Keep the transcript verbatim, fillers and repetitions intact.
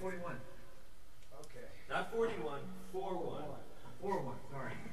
forty-one. Okay. Not forty-one, forty-one. forty-one, sorry.